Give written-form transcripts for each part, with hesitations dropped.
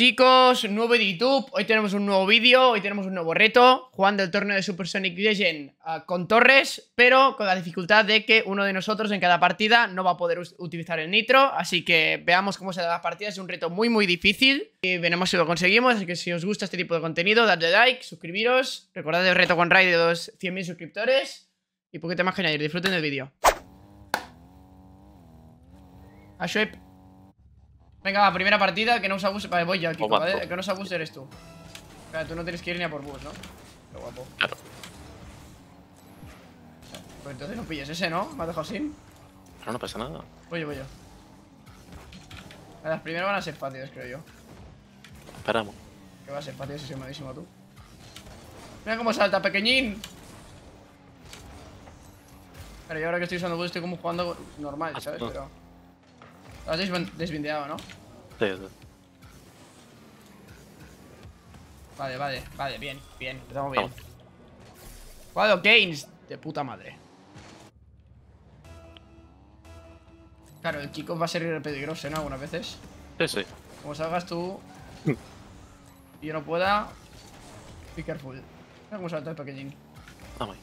chicos, nuevo de YouTube, hoy tenemos un nuevo vídeo, hoy tenemos un nuevo reto, jugando el torneo de Supersonic Legend con torres, pero con la dificultad de que uno de nosotros en cada partida no va a poder utilizar el nitro, así que veamos cómo se da la partida, es un reto muy muy difícil, y veremos si lo conseguimos, así que si os gusta este tipo de contenido, dadle like, suscribiros, recordad el reto con Ray de los 100.000 suscriptores, y poquito más que añadir, disfruten del vídeo. Ashwip. Venga, va, primera partida, que no os abuse. Vale, voy yo, Kiko, ¿vale? Que no os abuse eres tú. Claro, tú no tienes que ir ni a por bus, ¿no? Qué guapo. Claro. Pues entonces no pilles ese, ¿no? Me has dejado sin. Pero no pasa nada. Voy yo. Las primeras van a ser fáciles, creo yo. Esperamos. Que va a ser fácil si soy malísimo tú. Mira cómo salta, pequeñín. Pero yo ahora que estoy usando bus estoy como jugando normal, ¿sabes? Pero... Lo has desvindeado, ¿no? Sí. Vale, bien, empezamos bien. Cuadro Keynes, de puta madre. Claro, el Kiko va a ser peligroso, ¿no? Algunas veces. Sí. Como salgas tú y yo no pueda, be careful. Mira cómo salta el pequeñín. Vamos.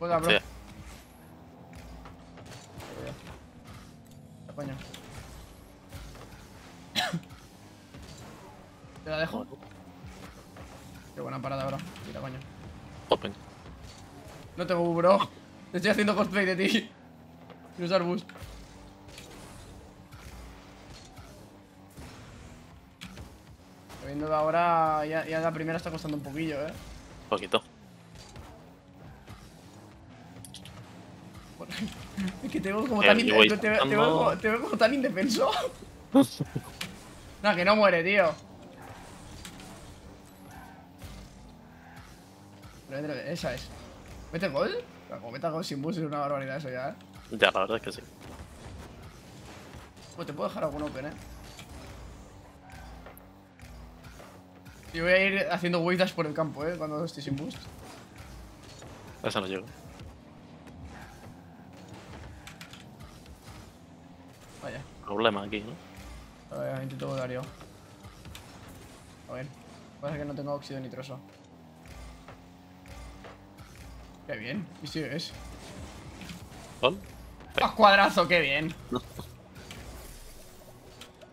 Juega, bro. Te la dejo. Qué buena parada, bro. Mira, coño. Open. No te voy, bro. Te estoy haciendo cosplay de ti. Y usar bus. Viendo ahora, ya la primera está costando un poquillo, eh. Poquito. Es que te veo como tan indefenso. Te veo como tan indefenso. No, que no muere, tío. Esa es. ¿Mete gol? Como meta gol sin bus es una barbaridad eso ya, eh. Ya, la verdad es que sí. Pues te puedo dejar algún open, eh. Yo voy a ir haciendo waydash por el campo, eh, cuando estoy sin boost. Esa no llego. Vaya. Problema aquí, ¿no? A ver, intento volar yo. A ver. Pasa que no tengo óxido nitroso. Qué bien. ¿Y si ves? ¿Gol? ¡Ah, cuadrazo! ¡Qué bien!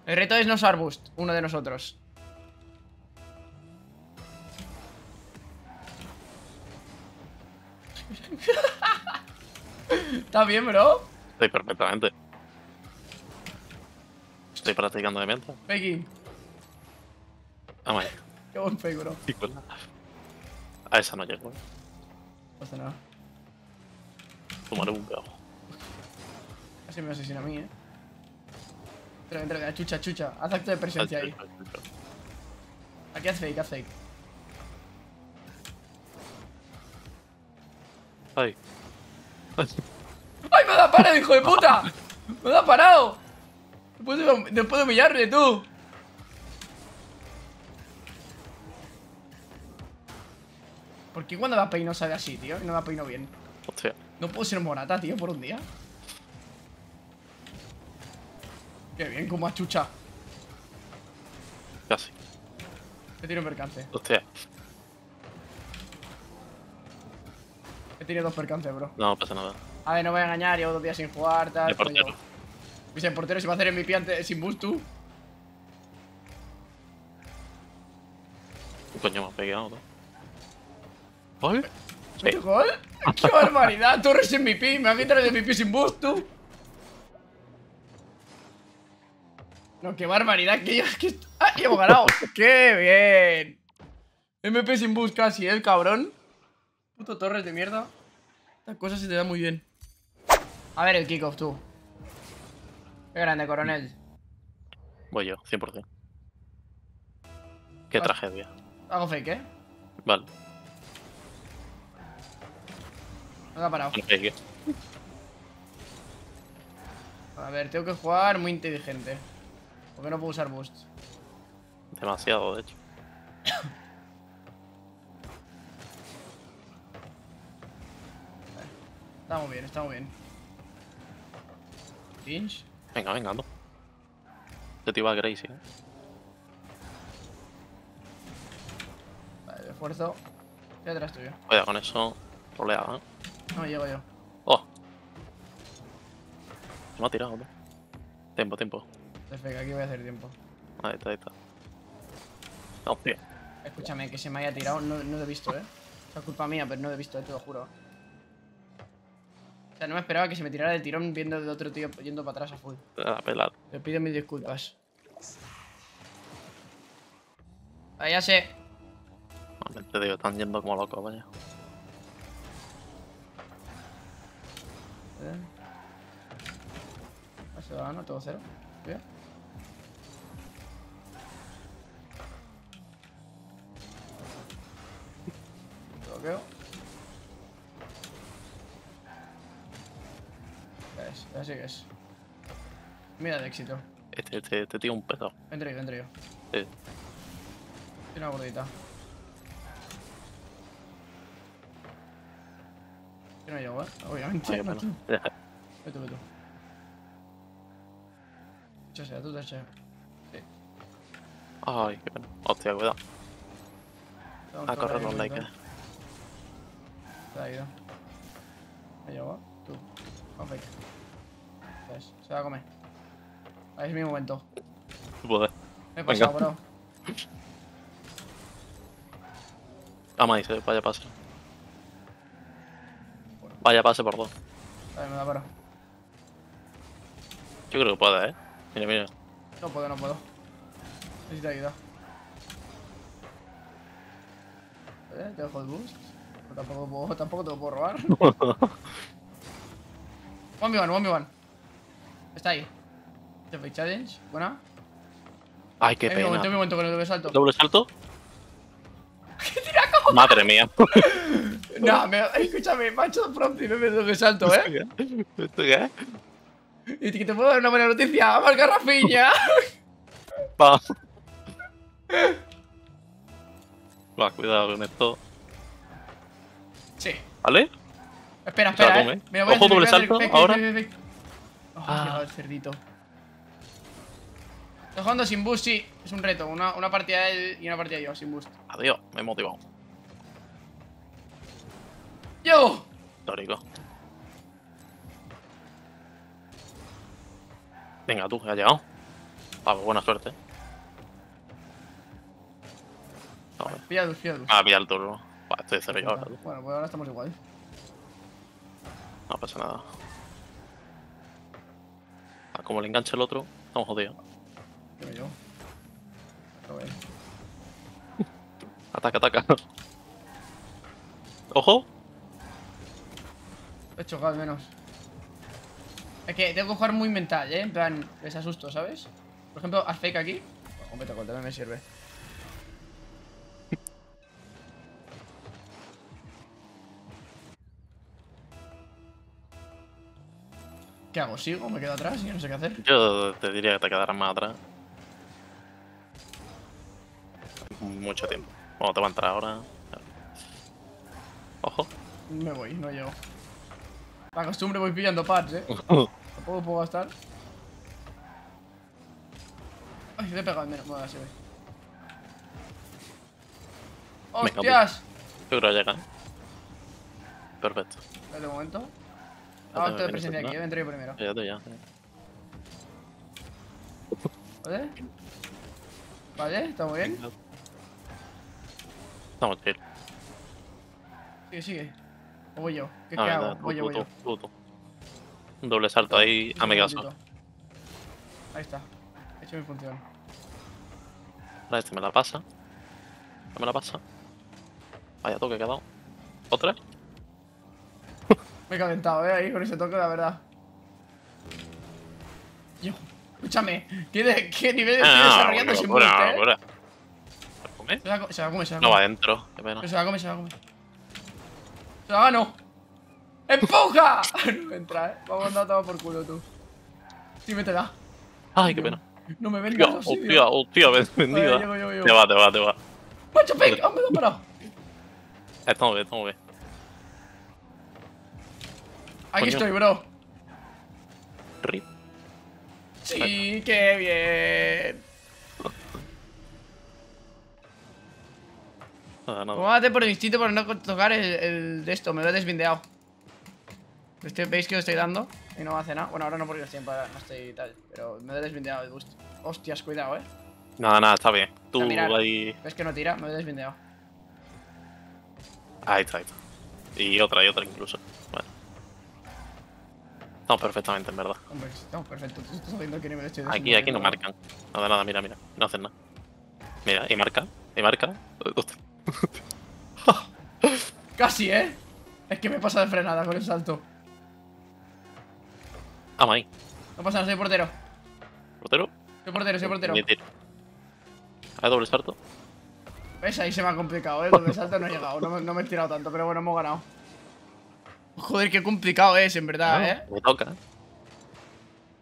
El reto es no usar boost, uno de nosotros. ¿Estás bien, bro? Estoy perfectamente. Estoy practicando de menta. Faking. Vamos allá. Qué buen fake, bro. A esa no llego. No pasa nada. Tomaré un pedazo. Casi me asesina a mí, eh. Entra, chucha. Haz acto de presencia ahí. Aquí haz fake. ¡Ay, me da parado, hijo de puta! ¡Me da parado! Después de humillarle, tú. ¿Por qué cuando da peino sale así, tío? Y no da peino bien. Hostia. No puedo ser Morata, tío, por un día. Qué bien, como achucha. Casi. He tenido un percance. Hostia. He tenido dos percances, bro. No pasa nada. A ver, no voy a engañar, llevo 2 días sin jugar, tal. El portero se va a hacer MVP antes, sin boost, tú. Coño, me ha pegado, ¿no? ¿Gol? Sí. ¿Gol? ¡Qué barbaridad! Torres MVP, me ha quitado el MVP sin boost, tú. No, qué barbaridad, que yo... Que... ¡Ah, ya hemos ganado! ¡Qué bien! MVP sin boost casi, ¿eh, el cabrón? Puto Torres de mierda. Estas cosas se te dan muy bien. A ver el kickoff, tú. Qué grande, coronel. Voy yo, 100%. Qué tragedia. Hago fake, ¿eh? Vale. No te ha parado. Fake. A ver, tengo que jugar muy inteligente. Porque no puedo usar boost. Demasiado, de hecho. Estamos bien. Pinch. Venga, no. Que te iba a Gracie. Vale, esfuerzo. Ya atrás tuyo. Cuidado con eso. Roleado, ¿eh? No llego yo. ¡Oh! Me ha tirado, hombre. Tiempo, tiempo. Perfecto, aquí voy a hacer tiempo. Ahí está, ahí está. Vamos, bien. Escúchame, que se me haya tirado, no lo he visto, ¿eh? Es culpa mía, pero no lo he visto, te lo juro. O sea, no me esperaba que se me tirara del tirón viendo de otro tío yendo para atrás a full. La pelada. Te pido mis disculpas. Vaya sé. Vale, te digo, están yendo como locos, vaya. Se va, ¿no? Todo cero. Bien. Bloqueo. Ya sigues. Mira de éxito. Este tío un pedo. Entre yo. Sí. Tiene una gordita. Yo no llego, ¿eh? Obviamente. Ay, bueno. Vete. Chasea, tú te eches. Sí. Ay, qué pena. Hostia, cuidado. A correr los likes. Te ha ido. Me llevo, tú. Perfecto. Entonces, se va a comer. Ahí es mi momento. Joder. Me he pasado, bro. Ah, maíz, vaya pase. Vaya pase por dos. Vale, me da para. Yo creo que puede, ¿eh? Mira. No puedo. Necesito ayuda. ¿Vale? Te dejo el boost. Tampoco te lo puedo robar. 1v1. Está ahí. Perfect challenge. Buena. Ay, qué pena. Un momento con el doble salto. ¿Doble salto? ¡Qué tiraco! Madre mía. No, escúchame, macho, pronto y me meto doble salto, ¿eh? ¿Esto qué es? Y te puedo dar una buena noticia. ¡Marca Rafinha! Vamos. Va, cuidado con esto. Sí. ¿Vale? Espera, ¿eh? Mira, voy a hacer doble salto ahora. Oh, ha llegado el cerdito. Estoy jugando sin boost, sí. Es un reto. Una partida él y una partida yo, sin boost. Adiós, me he motivado. ¡Yo! Tórico. Venga, tú, que has llegado. Vale, buena suerte. Vale. Pilla el turno. Ah, pilla el turno. Vale, estoy de cero yo ahora. Tú. Bueno, pues ahora estamos igual. No pasa nada. Ah, como le enganche el otro, estamos jodidos. Yo me llevo. Ataca. ¡Ojo! He chocado al menos. Es que tengo que jugar muy mental, ¿eh? En plan, les asusto, ¿sabes? Por ejemplo, haz fake aquí. Ojo, Metacol, también me sirve. ¿Qué hago? ¿Sigo? ¿Me quedo atrás? Yo no sé qué hacer. Yo te diría que te quedarás más atrás. Mucho tiempo. Bueno, te va a entrar ahora. Ojo. Me voy, no llego. La costumbre, voy pillando pads, ¿eh? Tampoco puedo gastar. Ay, le he pegado al menos. Bueno, así voy. ¡Hostias! Yo creo que llega. Perfecto. Dale un momento. Ah, estoy de presencia aquí, entro yo primero. Ya. Vale, estamos bien. Estamos chill. Sigue. O voy yo. ¿Qué hago? Voy yo. Un doble salto ahí, amigazo. Ahí está. He hecho mi función. Ahora este me la pasa. Vaya toque que ha dado. ¿Otra? Me he calentado, ahí con ese toque, la verdad. Yo, escúchame, ¿qué nivel estoy desarrollando sin boost, ¿eh? Se la come. No va adentro, qué pena. Pero se la come. ¡Se la gano! ¡Empuja! No entra, Vamos a andar todo por culo, tú. Sí, métela. Ay, qué pena. No me vengas así. Hostia, vendida. Te va. ¡Macho, peg! ¡Ah, me lo he parado! Estamos bien. Aquí estoy, bro. RIP. Sí, qué bien. Cómate por el instinto por no tocar el de esto. Me lo he desvindeado. ¿Veis que lo estoy dando? Y no me hace nada. Bueno, ahora no porque estoy en para, no estoy tal. Pero me he desvindeado el boost. Hostias, cuidado, eh. Nada, nada, está bien. Tú ahí. Es que no tira, me he desvindeado. Ahí está, ahí está. Y otra incluso. Bueno. Estamos perfectamente, en verdad. Hombre, estamos perfectos. Estás viendo que nivel estoy desvindeando. Aquí no marcan. Nada, nada, mira, mira. No hacen nada. Mira, y marca, y marca. Casi, eh. Es que me he pasado de frenada con el salto. Ah, ahí. No pasa nada, soy portero. ¿Portero? Soy portero, soy portero. ¿Hay doble salto? ¿Ves? Ahí se me ha complicado, eh. Doble salto no he llegado. No me he tirado tanto, pero bueno, hemos ganado. Joder, qué complicado es, en verdad, no, eh. Me toca. Me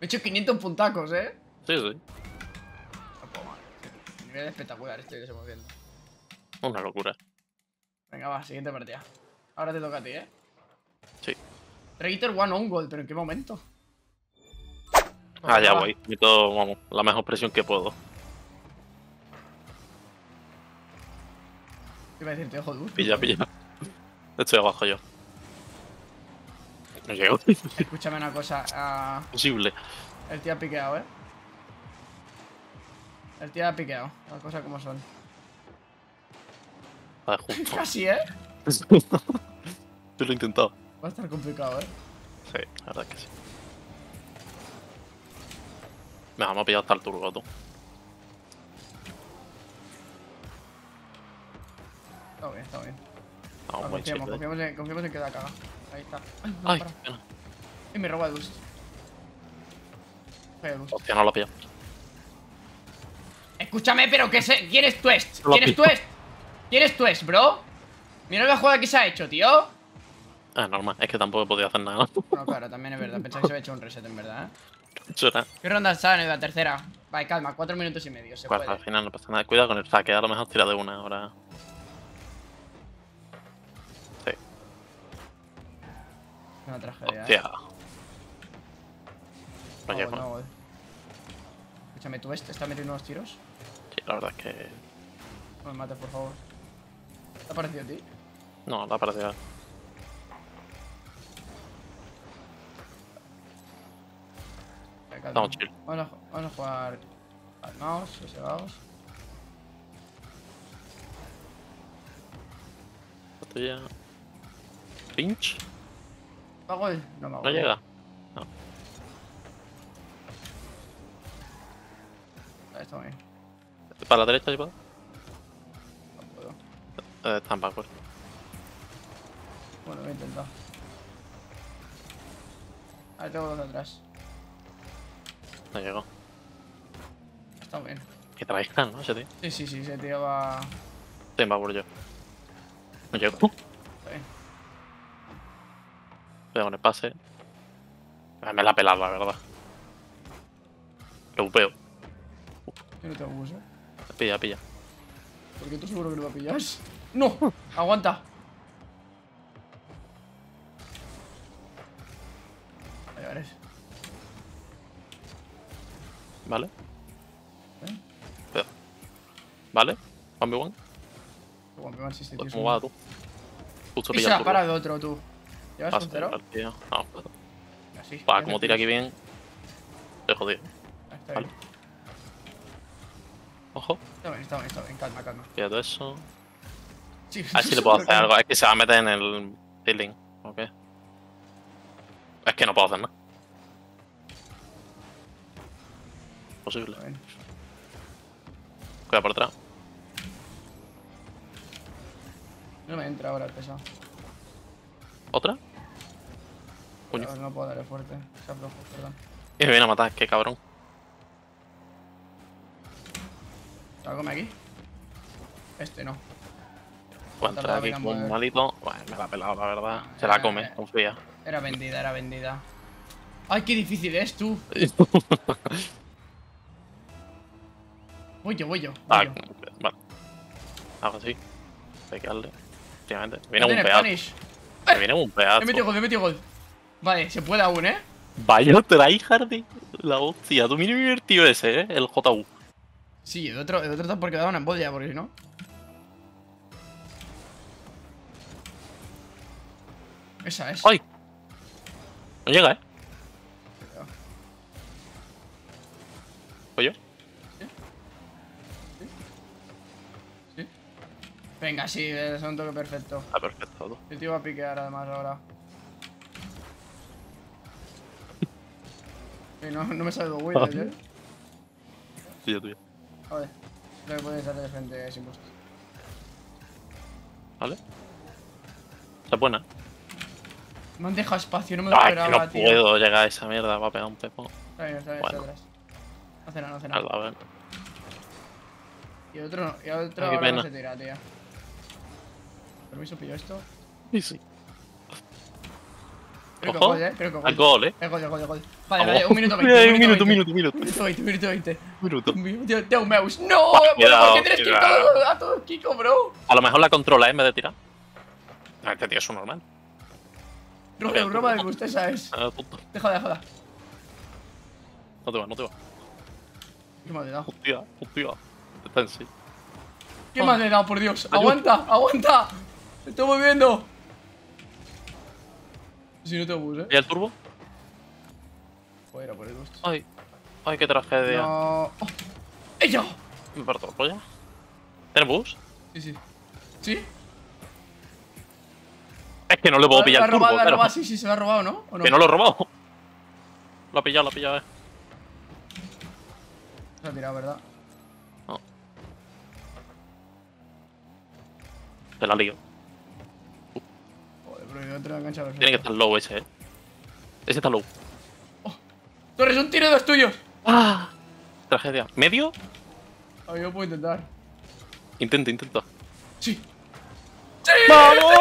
he hecho 500 puntacos, eh. Sí, sí. No puedo mal. Nivel espectacular estoy desenvolviendo. Una locura. Venga, va, siguiente partida. Ahora te toca a ti, eh. Sí. Traitor One on Gold, pero ¿en qué momento? Ah, ya voy. Y todo, vamos, la mejor presión que puedo. Iba a decirte, ojo duro. Pilla, pilla. Estoy abajo yo. No llego. Escúchame una cosa. Posible. El tío ha piqueado, eh. El tío ha piqueado. Las cosas como son. Ah, justo. Casi, eh. Yo lo he intentado. Va a estar complicado, eh. Sí, la verdad es que sí. Nah, me ha pillado hasta el turbo, tú. Está bien, está bien. No, va, confiamos en que da caga. Ahí está. Ay, no, y me roba el boost. Hostia, no lo ha pillado. Escúchame, pero que se... ¿Quieres twist? ¿Quieres twist? ¿Quieres twist, bro? Mira la jugada que se ha hecho, tío. Ah, normal. Es que tampoco he podido hacer nada. No, claro, también es verdad. Pensaba que se había hecho un reset, en verdad, eh. ¿Qué ronda está en la tercera? Vale, calma, 4 minutos y medio. Se puede. Al final no pasa nada. Cuidado con el saque, a lo mejor tira de una ahora. Sí. Una tragedia. Hostia. No llego. No, escúchame, ¿tú ves? ¿Te está metiendo unos tiros? Sí, la verdad es que. No me mates, por favor. ¿Te ha parecido a ti? No, la ha parecido a ti. Vamos a jugar calmaos, sosegados. Botella. Pinch. ¿Pago él? No me hago. ¿No llega? No. Ahí está bien. ¿Para la derecha, Chipa? No puedo. Están backward. Bueno, voy a intentar. Ahí tengo dos atrás. No llegó. Está bien. Que trabajan, ¿no? Ese tío. Sí, sí, sí, ese tío va. Estoy en babur yo. No llego. Está bien. Cuidado con el pase. Me la ha pelado, la verdad. Lo upeo. Yo no te abuso. Pilla, pilla. ¿Por qué tú seguro que lo va a pillar? ¡No! ¡Aguanta! Vale, vale. Vale. Cuidado. Vale. 1v1. 1v1 si se ¿cómo va tú? Justo pilla el turbo. Para el otro, tú. ¿Llevas un cero? No. Así. Pa, como tira aquí bien. Estoy jodido. Está bien. Vale. Ojo. Está bien, está bien, está bien. Calma, calma. Cuidado todo eso. Sí. A ver si le puedo hacer algo. Es que se va a meter en el ceiling. Ok. Es que no puedo hacer nada. Posible. Cuidado por atrás. No me entra ahora el pesado. ¿Otra? Coño. No puedo darle fuerte. Se ha bloqueado, perdón. Y me viene a matar, qué cabrón. ¿Te la come aquí? Este no. Cuando entra aquí con un malito. Bueno, me la ha pelado, la verdad. Se la come, confía. Era vendida, era vendida. ¡Ay, qué difícil es, tú! Voy yo, voy yo. Voy yo. Vale. Hago así. Hay que darle. Viene un pedazo. Me viene un pedazo. He metido gol, he metido gol. Vale, se puede aún, eh. Vaya tryhard, la hostia. Tú mira divertido ese, ¿eh? El JU. Sí, el otro está porque da una embolia, porque si no... Esa es. ¡Ay! No llega, ¿eh? ¿Oye? ¿Sí? ¿Sí? ¿Sí? Venga, sí, es un toque perfecto. Ah, perfecto. Tú. Yo te iba a piquear además ahora. No me salgo, güey, ¿eh? Tuya. Joder, no me puedes hacer de frente sin impuesto. Vale. Está buena. Me han dejado espacio, no me lo esperaba, tío. No puedo llegar a esa mierda, va a pegar un pepo. Está bien, bueno. Está atrás. No hace nada. A ver. Y el otro ahora no se tira, tío. Permiso, pillo esto. Sí. Ojo. Creo que gol, ¿eh? Es gol. Vale, un minuto veinte. Teu meus. No, ¿por qué tienes que ir a todos, Kiko, bro? A lo mejor la controla, ¿eh? En vez de tirar. Este tío es un normal. Roba de gusto, ¿sabes? Deja. No te va. ¿Qué más le he dado? Hostia. Está en sí. ¿Qué más le he dado, por Dios? ¡Aguanta! ¡Me estoy moviendo! Si no te bus, ¿eh? ¿Y el turbo? Fuera por el gusto. Ay, qué tragedia. No. ¡Oh! ¡Ella! Me parto la polla. ¿Tienes bus? Sí. ¿Sí? Es que no le puedo pillar el turbo. La ha robado, sí, se lo ha robado, ¿no? ¿O no? Que no lo he robado. Lo ha pillado, eh. Se ha tirado, ¿verdad? No. Se la lío. Joder, pero yo entro en la cancha perfecta. Tiene que estar low ese, eh. Ese está low. Oh. Torres, un tiro de los tuyos. ¡Ah! Tragedia. ¿Medio? Ah, yo puedo intentar. Intenta. ¡Sí! ¡Sí! ¡Vamos!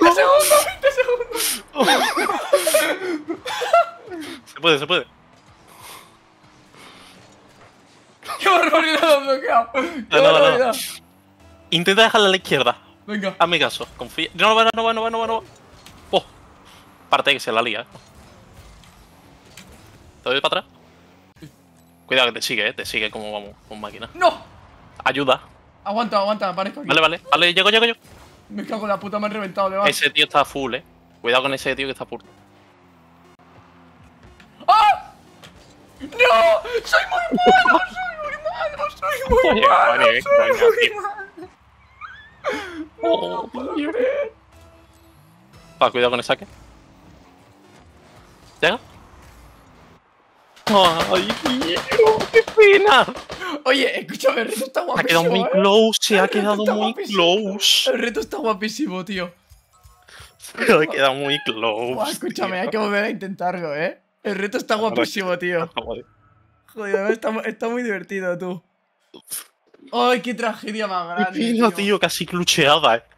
¡20 segundos! Se puede. ¡Qué barbaridad, bloqueado! ¡Qué barbaridad! Intenta dejarla a la izquierda. Venga. Hazme caso, confía. No va. Oh. Parte que se la lía. ¿Te doy para atrás? Sí. Cuidado que te sigue como vamos con máquina. ¡No! Ayuda. Aguanta, aparezco aquí. Vale, llego. Me cago en la puta, me han reventado, le va. Ese tío está full, eh. Cuidado con ese tío que está full. ¡Ah! ¡No! ¡Soy muy malo! No puedo. Va, cuidado con el saque. ¿Llega? ¡Ay, tío! ¡Qué pena! Oye, escúchame, el reto está guapísimo. Se ha quedado muy close. El reto está guapísimo, tío. Pero he quedado muy close. Uah, escúchame, tío. Hay que volver a intentarlo, eh. El reto está guapísimo, tío. Joder, está muy divertido, tú. ¡Ay, qué tragedia más grande! Qué pena, tío, casi clucheada, eh.